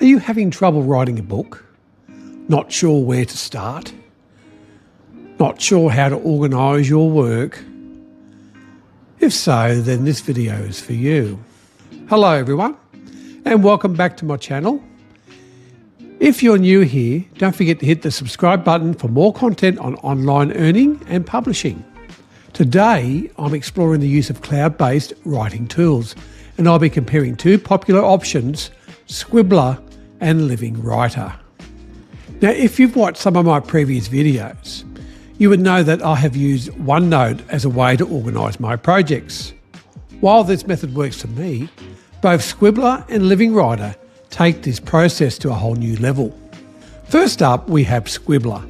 Are you having trouble writing a book? Not sure where to start? Not sure how to organise your work? If so, then this video is for you. Hello everyone, and welcome back to my channel. If you're new here, don't forget to hit the subscribe button for more content on online earning and publishing. Today, I'm exploring the use of cloud-based writing tools, and I'll be comparing two popular options, Squibler and Living Writer. Now, if you've watched some of my previous videos, you would know that I have used OneNote as a way to organise my projects. While this method works for me, both Squibler and Living Writer take this process to a whole new level. First up, we have Squibler,